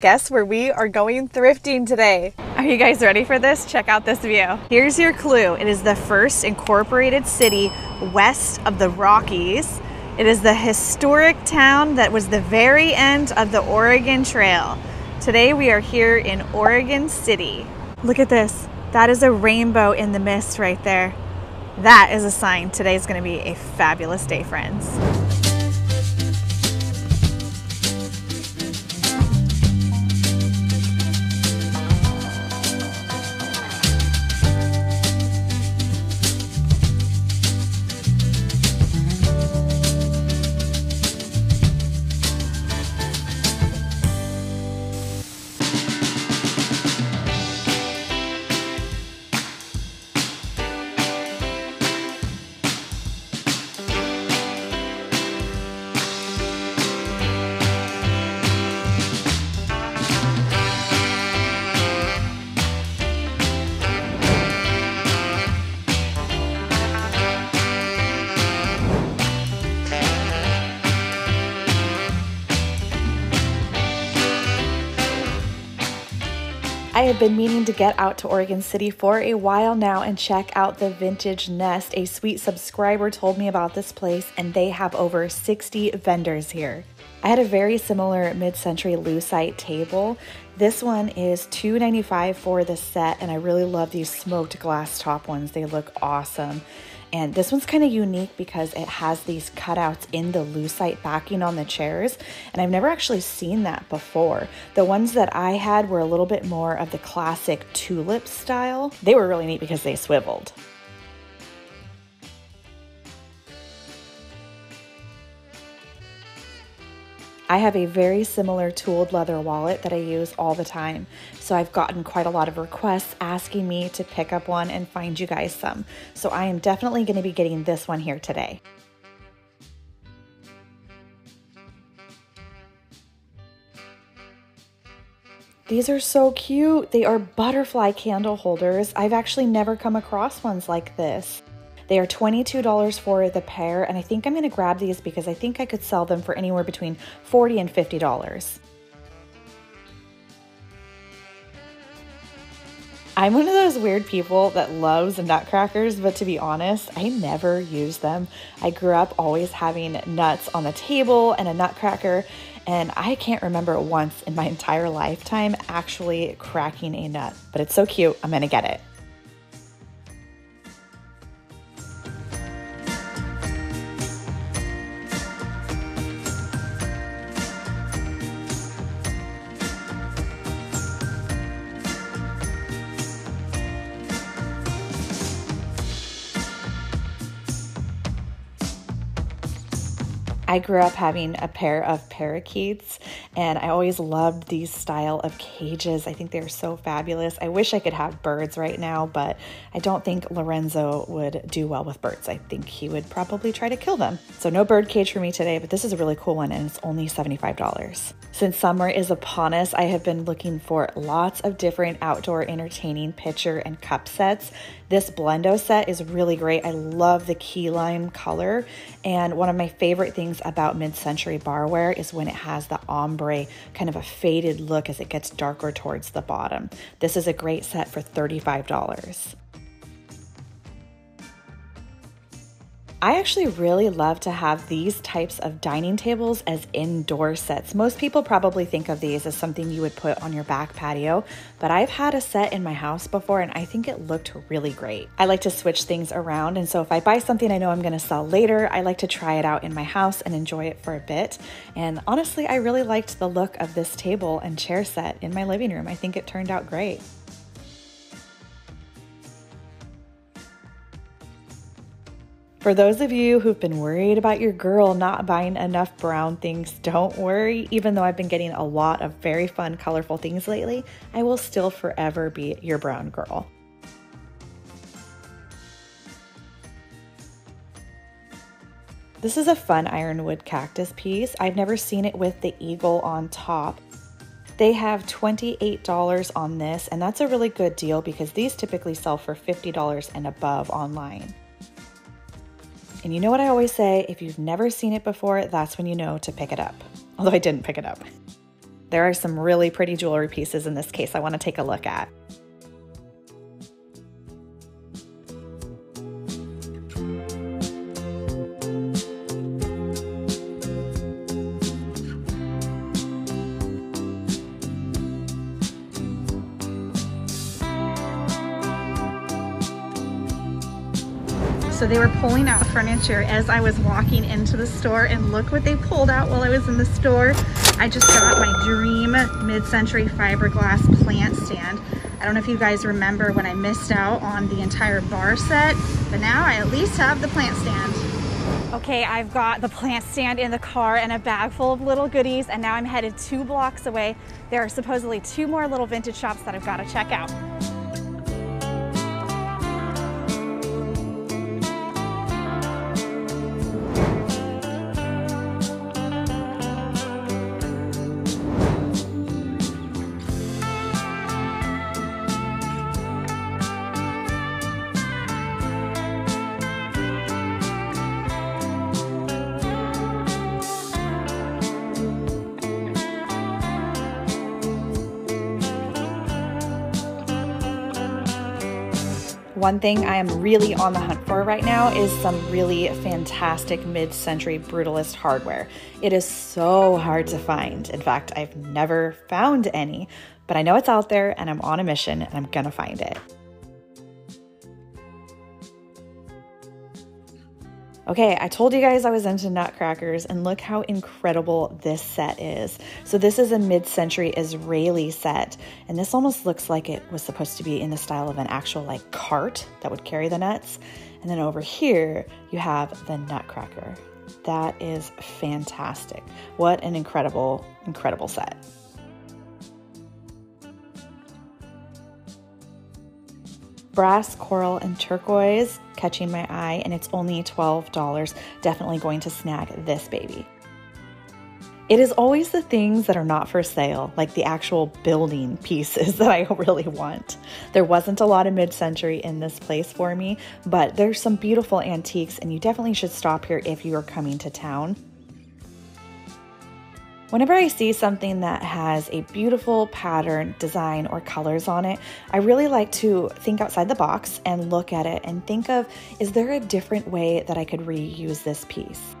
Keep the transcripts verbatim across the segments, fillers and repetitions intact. Guess where we are going thrifting today. Are you guys ready for this? Check out this view. Here's your clue. It is the first incorporated city west of the Rockies. It is the historic town that was the very end of the Oregon Trail. Today we are here in Oregon City. Look at this. That is a rainbow in the mist right there. That is a sign. Today is going to be a fabulous day, friends. I have been meaning to get out to Oregon City for a while now and check out the Vintage Nest. A sweet subscriber told me about this place and they have over sixty vendors here. I had a very similar mid-century Lucite table. This one is two ninety-five for the set and I really love these smoked glass top ones. They look awesome. And this one's kind of unique because it has these cutouts in the Lucite backing on the chairs, and I've never actually seen that before. The ones that I had were a little bit more of the classic tulip style. They were really neat because they swiveled. I have a very similar tooled leather wallet that I use all the time, so I've gotten quite a lot of requests asking me to pick up one and find you guys some. So I am definitely going to be getting this one here today. These are so cute. They are butterfly candle holders. I've actually never come across ones like this. They are twenty-two dollars for the pair, and I think I'm going to grab these because I think I could sell them for anywhere between forty dollars and fifty dollars. I'm one of those weird people that loves nutcrackers, but to be honest, I never use them. I grew up always having nuts on the table and a nutcracker, and I can't remember once in my entire lifetime actually cracking a nut. But it's so cute, I'm going to get it. I grew up having a pair of parakeets and I always loved these style of cages. I think they're so fabulous. I wish I could have birds right now, but I don't think Lorenzo would do well with birds. I think he would probably try to kill them. So no bird cage for me today, but this is a really cool one and it's only seventy-five dollars. Since summer is upon us, I have been looking for lots of different outdoor entertaining pitcher and cup sets. This Blendo set is really great. I love the key lime color, and one of my favorite things about mid-century barware is when it has the ombre, kind of a faded look as it gets darker towards the bottom. This is a great set for thirty-five dollars. I actually really love to have these types of dining tables as indoor sets. Most people probably think of these as something you would put on your back patio, but I've had a set in my house before and I think it looked really great. I like to switch things around, and so if I buy something I know I'm going to sell later, I like to try it out in my house and enjoy it for a bit. And honestly, I really liked the look of this table and chair set in my living room. I think it turned out great. For those of you who've been worried about your girl not buying enough brown things, don't worry. Even though I've been getting a lot of very fun, colorful things lately, I will still forever be your brown girl. This is a fun ironwood cactus piece. I've never seen it with the eagle on top. They have twenty-eight dollars on this, and that's a really good deal because these typically sell for fifty dollars and above online. And you know what I always say, if you've never seen it before, that's when you know to pick it up. Although I didn't pick it up. There are some really pretty jewelry pieces in this case I want to take a look at. So they were pulling out furniture as I was walking into the store, and look what they pulled out while I was in the store. I just got my dream mid-century fiberglass plant stand. I don't know if you guys remember when I missed out on the entire bar set, but now I at least have the plant stand. Okay, I've got the plant stand in the car and a bag full of little goodies, and now I'm headed two blocks away. There are supposedly two more little vintage shops that I've got to check out. One thing I am really on the hunt for right now is some really fantastic mid-century brutalist hardware. It is so hard to find. In fact, I've never found any, but I know it's out there and I'm on a mission and I'm gonna find it. Okay, I told you guys I was into nutcrackers, and look how incredible this set is. So this is a mid-century Israeli set, and this almost looks like it was supposed to be in the style of an actual like cart that would carry the nuts. And then over here, you have the nutcracker. That is fantastic. What an incredible, incredible set. Brass, coral, and turquoise catching my eye, and it's only twelve dollars. Definitely going to snag this baby. It is always the things that are not for sale, like the actual building pieces, that I really want. There wasn't a lot of mid-century in this place for me, but there's some beautiful antiques, and you definitely should stop here if you are coming to town. Whenever I see something that has a beautiful pattern, design, or colors on it, I really like to think outside the box and look at it and think of, is there a different way that I could reuse this piece?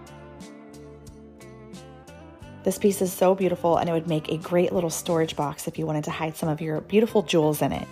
This piece is so beautiful, and it would make a great little storage box if you wanted to hide some of your beautiful jewels in it.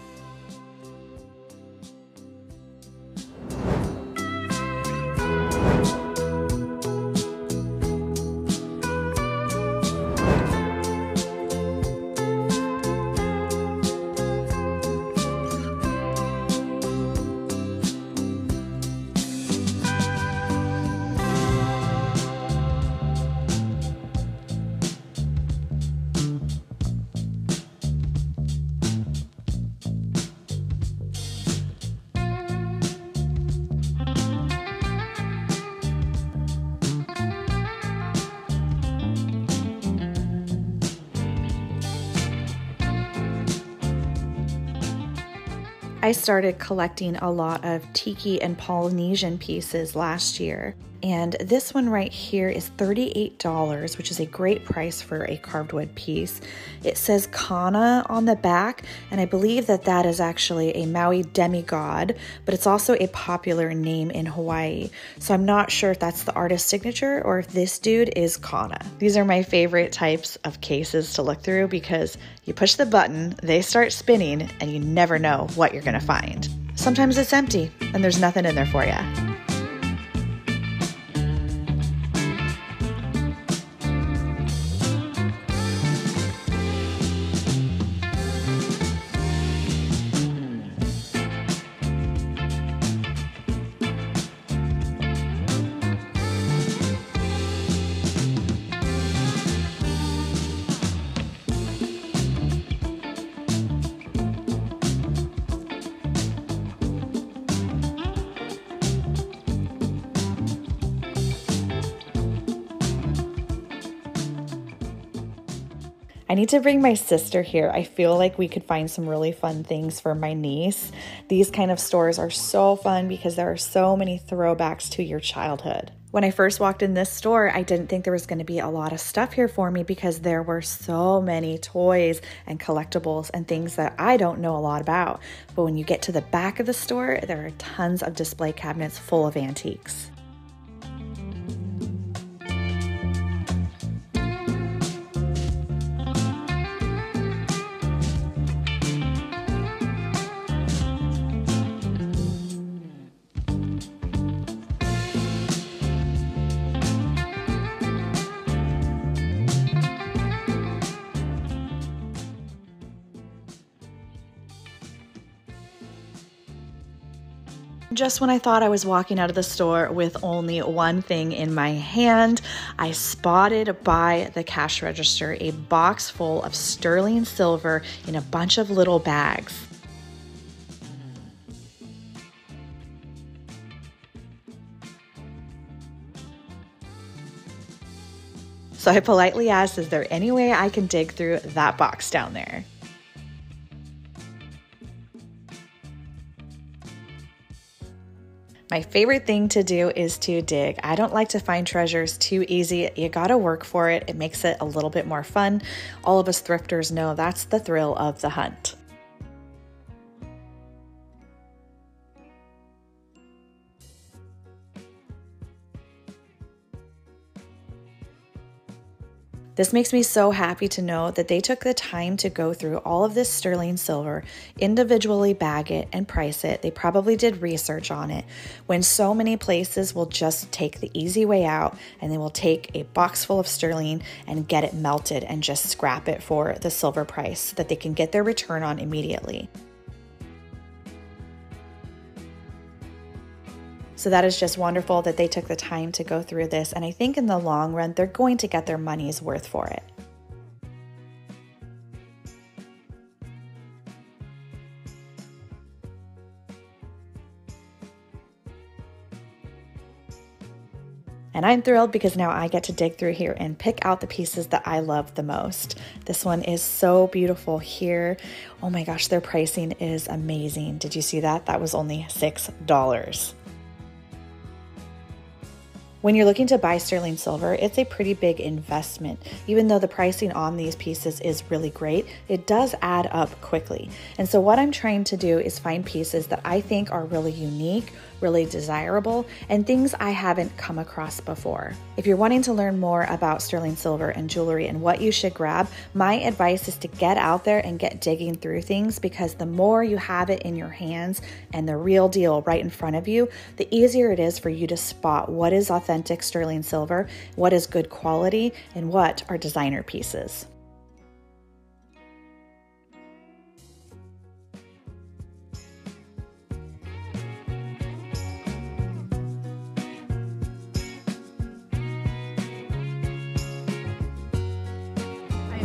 I started collecting a lot of tiki and Polynesian pieces last year, and this one right here is thirty-eight dollars, which is a great price for a carved wood piece. It says Kana on the back, and I believe that that is actually a Maui demigod, but it's also a popular name in Hawaii, so I'm not sure if that's the artist's signature or if this dude is Kana. These are my favorite types of cases to look through because you push the button, they start spinning, and you never know what you're gonna find. Sometimes it's empty and there's nothing in there for you. I need to bring my sister here. I feel like we could find some really fun things for my niece. These kind of stores are so fun because there are so many throwbacks to your childhood. When I first walked in this store, I didn't think there was going to be a lot of stuff here for me because there were so many toys and collectibles and things that I don't know a lot about. But when you get to the back of the store, there are tons of display cabinets full of antiques. Just when I thought I was walking out of the store with only one thing in my hand, I spotted by the cash register a box full of sterling silver in a bunch of little bags. So I politely asked, is there any way I can dig through that box down there? My favorite thing to do is to dig. I don't like to find treasures too easy. You gotta work for it. It makes it a little bit more fun. All of us thrifters know that's the thrill of the hunt. This makes me so happy to know that they took the time to go through all of this sterling silver, individually bag it and price it. They probably did research on it, when so many places will just take the easy way out and they will take a box full of sterling and get it melted and just scrap it for the silver price so that they can get their return on immediately. So that is just wonderful that they took the time to go through this. And I think in the long run, they're going to get their money's worth for it. And I'm thrilled because now I get to dig through here and pick out the pieces that I love the most. This one is so beautiful here. Oh my gosh, their pricing is amazing. Did you see that? That was only six dollars. When you're looking to buy sterling silver, it's a pretty big investment. Even though the pricing on these pieces is really great, it does add up quickly. And so what I'm trying to do is find pieces that I think are really unique, really desirable, and things I haven't come across before. If you're wanting to learn more about sterling silver and jewelry and what you should grab, my advice is to get out there and get digging through things, because the more you have it in your hands and the real deal right in front of you, the easier it is for you to spot what is authentic. Authentic sterling silver, what is good quality, and what are designer pieces.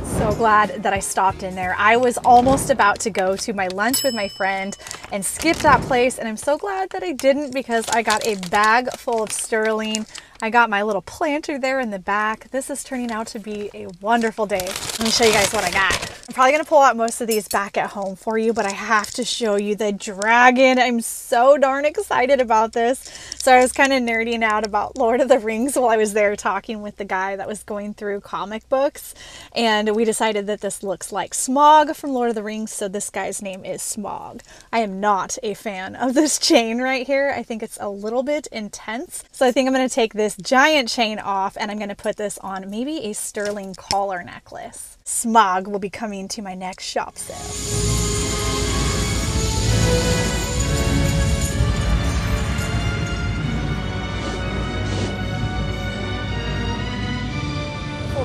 So glad that I stopped in there. I was almost about to go to my lunch with my friend and skip that place, and I'm so glad that I didn't, because I got a bag full of sterling. I got my little planter there in the back. This is turning out to be a wonderful day. Let me show you guys what I got. I'm probably gonna pull out most of these back at home for you, but I have to show you the dragon. I'm so darn excited about this. So I was kind of nerding out about Lord of the Rings while I was there talking with the guy that was going through comic books. And we decided that this looks like Smaug from Lord of the Rings. So this guy's name is Smaug. I am not a fan of this chain right here. I think it's a little bit intense. So I think I'm gonna take this giant chain off and I'm gonna put this on maybe a sterling collar necklace. Smaug will be coming to my next shop sale.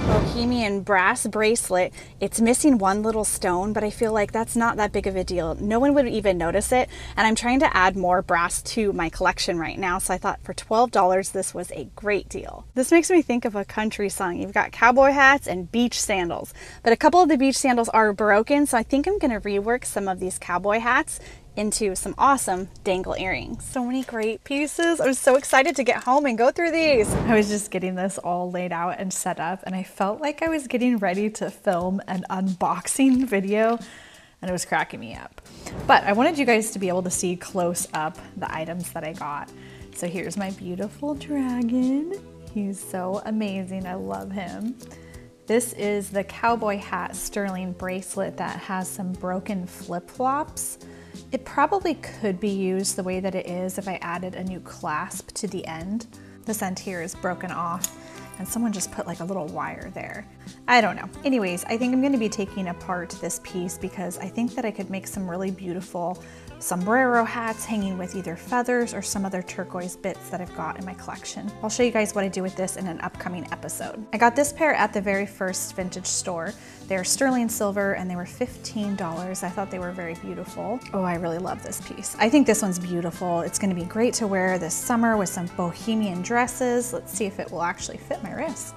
Bohemian brass bracelet. It's missing one little stone, but I feel like that's not that big of a deal. No one would even notice it, and I'm trying to add more brass to my collection right now, so I thought for twelve dollars this was a great deal. This makes me think of a country song. You've got cowboy hats and beach sandals, but a couple of the beach sandals are broken, so I think I'm going to rework some of these cowboy hats into some awesome dangle earrings. So many great pieces. I was so excited to get home and go through these. I was just getting this all laid out and set up, and I felt like I was getting ready to film an unboxing video, and it was cracking me up. But I wanted you guys to be able to see close up the items that I got. So here's my beautiful dragon. He's so amazing, I love him. This is the cowboy hat sterling bracelet that has some broken flip-flops. It probably could be used the way that it is if I added a new clasp to the end. This end here is broken off and someone just put like a little wire there. I don't know. Anyways, I think I'm gonna be taking apart this piece because I think that I could make some really beautiful sombrero hats hanging with either feathers or some other turquoise bits that I've got in my collection. I'll show you guys what I do with this in an upcoming episode. I got this pair at the very first vintage store. They're sterling silver and they were fifteen dollars. I thought they were very beautiful. Oh, I really love this piece. I think this one's beautiful. It's gonna be great to wear this summer with some bohemian dresses. Let's see if it will actually fit my wrist.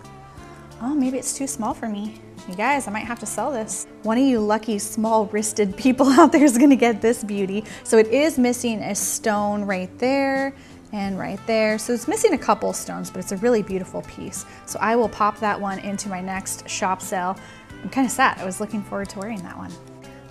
Oh, maybe it's too small for me. You guys, I might have to sell this. One of you lucky small-wristed people out there is gonna get this beauty. So it is missing a stone right there and right there. So it's missing a couple stones, but it's a really beautiful piece. So I will pop that one into my next shop sale. I'm kind of sad, I was looking forward to wearing that one.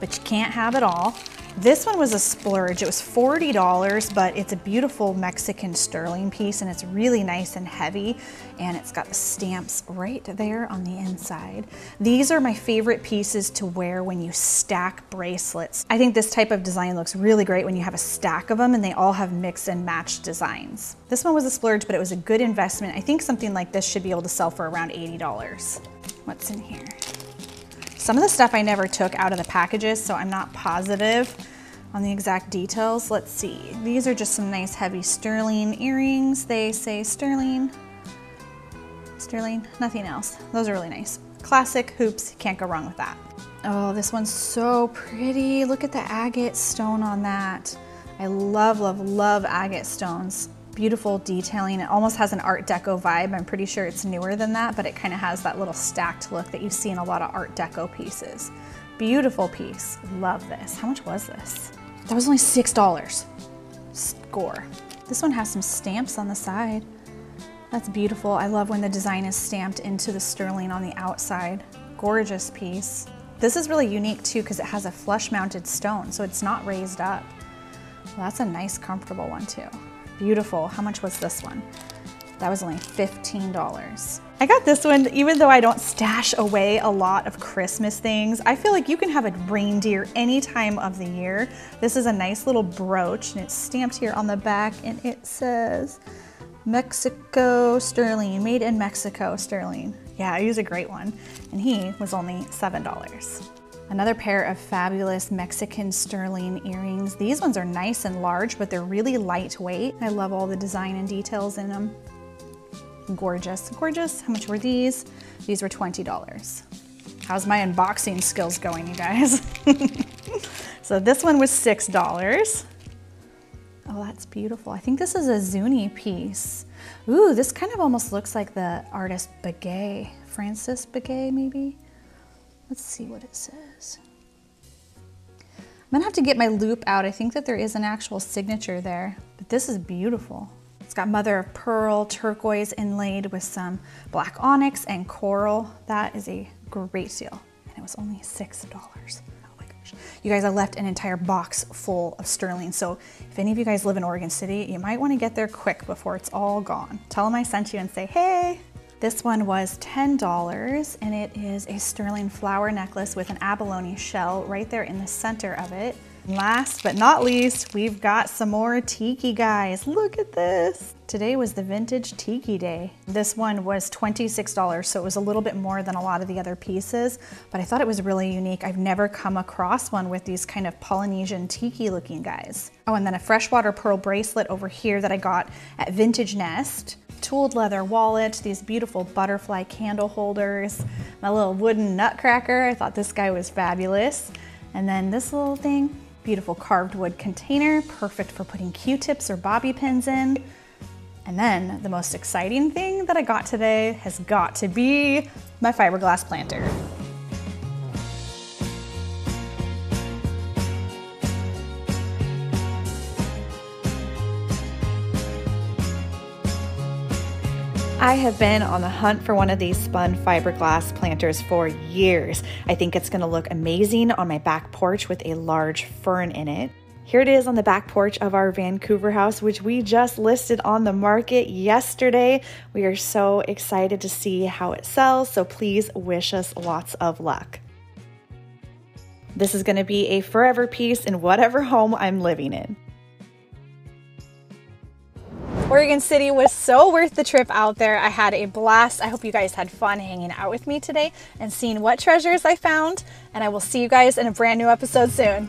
But you can't have it all. This one was a splurge, it was forty dollars, but it's a beautiful Mexican sterling piece and it's really nice and heavy and it's got the stamps right there on the inside. These are my favorite pieces to wear when you stack bracelets. I think this type of design looks really great when you have a stack of them and they all have mix and match designs. This one was a splurge, but it was a good investment. I think something like this should be able to sell for around eighty dollars. What's in here? Some of the stuff I never took out of the packages, so I'm not positive on the exact details. Let's see. These are just some nice heavy sterling earrings. They say sterling, sterling, nothing else. Those are really nice. Classic hoops, can't go wrong with that. Oh, this one's so pretty. Look at the agate stone on that. I love, love, love agate stones. Beautiful detailing. It almost has an Art Deco vibe. I'm pretty sure it's newer than that, but it kind of has that little stacked look that you see in a lot of Art Deco pieces. Beautiful piece. Love this. How much was this? That was only six dollars. Score. This one has some stamps on the side. That's beautiful. I love when the design is stamped into the sterling on the outside. Gorgeous piece. This is really unique too because it has a flush mounted stone, so it's not raised up. Well, that's a nice comfortable one too. Beautiful. How much was this one? That was only fifteen dollars. I got this one, even though I don't stash away a lot of Christmas things. I feel like you can have a reindeer any time of the year. This is a nice little brooch and it's stamped here on the back and it says Mexico sterling, made in Mexico sterling. Yeah, he was a great one. And he was only seven dollars. Another pair of fabulous Mexican sterling earrings. These ones are nice and large, but they're really lightweight. I love all the design and details in them. Gorgeous, gorgeous. How much were these? These were twenty dollars. How's my unboxing skills going, you guys? So this one was six dollars. Oh, that's beautiful. I think this is a Zuni piece. Ooh, this kind of almost looks like the artist Begay, Francis Begay maybe? Let's see what it says. I'm gonna have to get my loop out. I think that there is an actual signature there, but this is beautiful. It's got mother of pearl, turquoise inlaid with some black onyx and coral. That is a great deal. And it was only six dollars. Oh my gosh. You guys, I left an entire box full of sterling. So if any of you guys live in Oregon City, you might wanna get there quick before it's all gone. Tell them I sent you and say, hey. This one was ten dollars and it is a sterling flower necklace with an abalone shell right there in the center of it. Last but not least, we've got some more tiki, guys. Look at this. Today was the vintage tiki day. This one was twenty-six dollars, so it was a little bit more than a lot of the other pieces, but I thought it was really unique. I've never come across one with these kind of Polynesian tiki looking guys. Oh, and then a freshwater pearl bracelet over here that I got at Vintage Nest. Tooled leather wallet, these beautiful butterfly candle holders, my little wooden nutcracker. I thought this guy was fabulous. And then this little thing, beautiful carved wood container, perfect for putting Q-tips or bobby pins in. And then the most exciting thing that I got today has got to be my fiberglass planter. I have been on the hunt for one of these spun fiberglass planters for years. I think it's gonna look amazing on my back porch with a large fern in it. Here it is on the back porch of our Vancouver house, which we just listed on the market yesterday. We are so excited to see how it sells, so please wish us lots of luck. This is going to be a forever piece in whatever home I'm living in. Oregon City was so worth the trip out there. I had a blast. I hope you guys had fun hanging out with me today and seeing what treasures I found, and I will see you guys in a brand new episode soon.